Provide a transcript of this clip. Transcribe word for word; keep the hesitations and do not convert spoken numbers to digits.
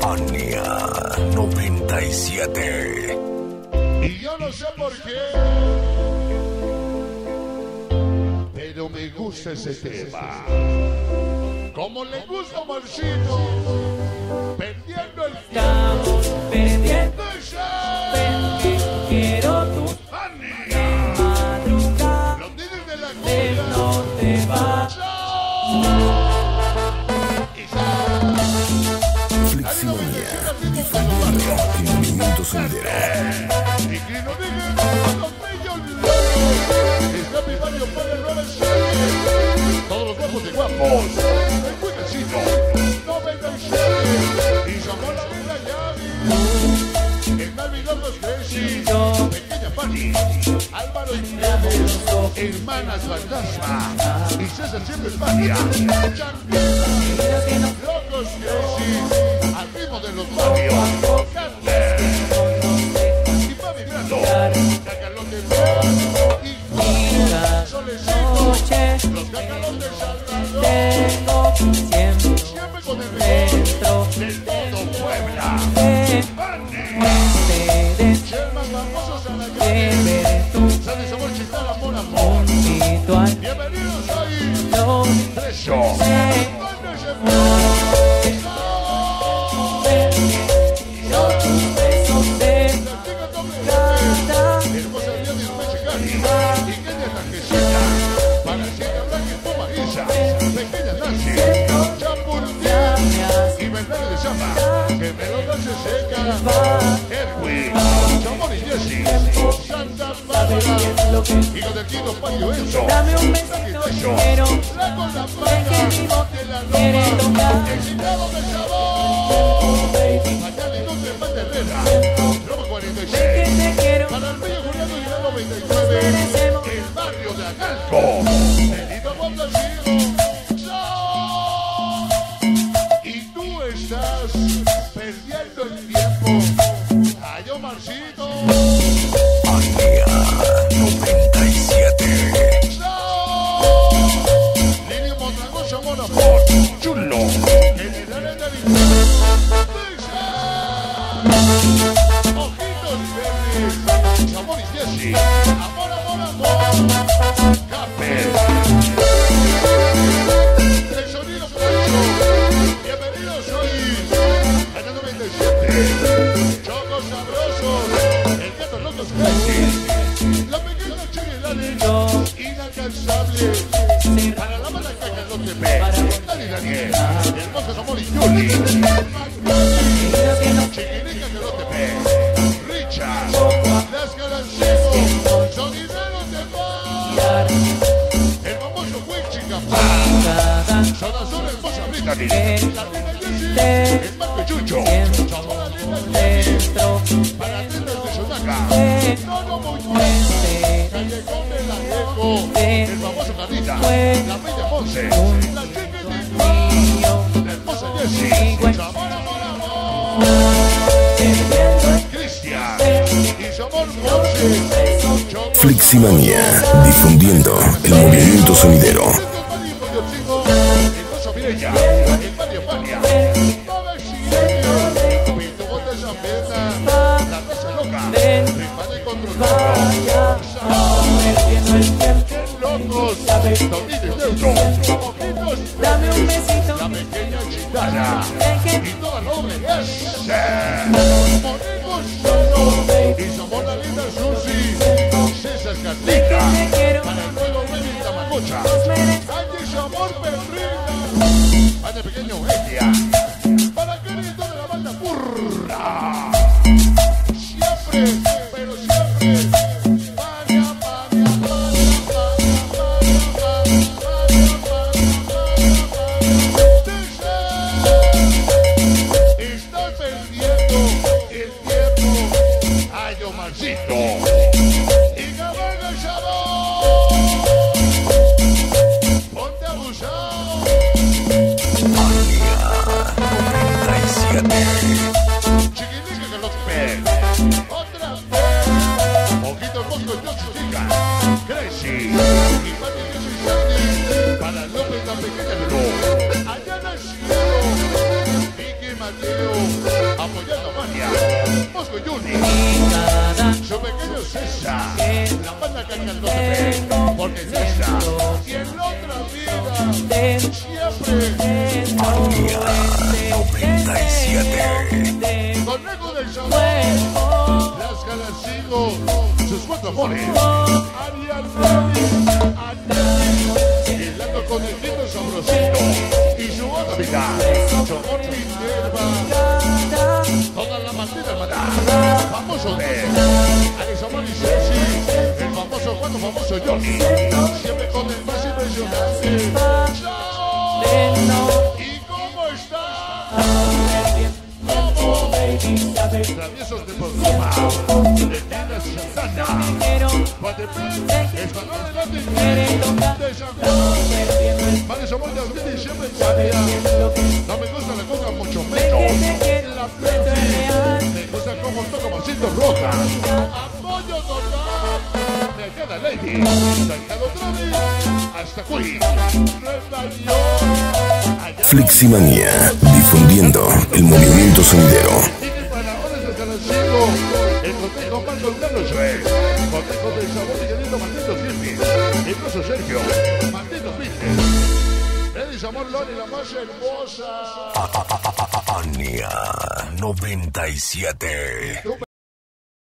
Fania noventa y siete. Y yo no sé por qué, pero me gusta ese tema. Como le gusta a Marcito, perdiendo el tiempo. Perdiendo el tiempo. Quiero tu madrugada. Los niños de la cuna no te va. Fleximania, en movimiento sonidero. Todos los guapos de guapos, el buen vecino, noventa y seis. Y llamó la vida llave, el Malvinón los Cresci, pequeña Fanny, Álvaro Jiménez, hermanas fantasma, y César siempre Fania, locos Cresci. De los labios, y va vibrando, cacalón de vida, solecito, los cacalón del Salvador, siempre con el dentro del todo Puebla, ser más famosos a la calle, sale sabor chicala por amor, bienvenidos ahí, preso. Que Melona se seca, Erwin, Chamón y Jessy, Santa Bárbara, hijo del Quito Paño Enzo, dame un besito, quiero, trago la pana, de la loma, excitado de sabor, acá de Norte en Panterrera, Roma cuarenta y seis, para el Río Juliano y la noventa y nueve, el barrio de Acalco, Benito Montalcino. Perdiendo el tiempo. Ay, Omarcito. Fania noventa y siete. Lili Mondragón, Chamón, amor. Chulo. Generales de Vicente. Ojitos verdes. Chamón y Jessy. Amor, amor, amor. Capel. Chocos sabrosos, el gato loco Cresci, la pequeña Chirilana, inalcanzable, para la mala caca no te ve, Dani Daniel, hermosos amor y Yuli, chiquinica que no te ve, Richard, las garancemos, sonideros de mar, el famoso buen chingapá, son azul hermosa Brittany, la reina Jessie, el marco Chucho, para tener de Sonaca, no, no, muy fuerte, Callecón de la Viejo, el famoso Carita, la bella Monse, la chiquitín, la hermosa Jessie, Chamón, amor, amor, Cristian, y Chamón Monse. Fleximania, difundiendo el movimiento sonidero. El famoso Mireya, el Mario Fania, vaya, perdiendo el tiempo. Dame un besito, la pequeña chitana y toda noble es. Y somos la linda Susi, César Carlita, para el pueblo de mi Tamagocha. Andy Samor Perrita, para el pequeño Elia, para el querido de la banda Burra. Siempre. Para López la pequeña de López, allá nació. Cuyuni, su pequeño César, la banda cantándote, porque César, si en otra vida, siempre. Fania noventa y siete. Conejo del Chabón, las Galacigo, sus cuatro amores, Ariel Félix, Ariel, el lado conejito sabrosito, y su otra vida, su amor Minerva, toda la maldita hermana, famoso de Anisamar y Ceci, el famoso Juan, famoso Johnny, siempre con el más impresionante, ¡Chao! ¿Y cómo está? Traviesos de Bolsoma, de Tina Santana, Guatepec, Espanol de Latina, de San Juan, Marisol de Alvide y siempre en Chania. No me gusta la coca, mucho menos la plena. Me gusta como toco masitos rojas. Apoyo total de cada lady, sacado Travis, hasta Cui, Rebaño. Fleximania, difundiendo el movimiento sonidero. El cotejo más colgado es el cotejo del sabor y querido Maldito Firmin, incluso Sergio, Maldito Firmin, el Isamor Loni, la más hermosa. Fania noventa y siete.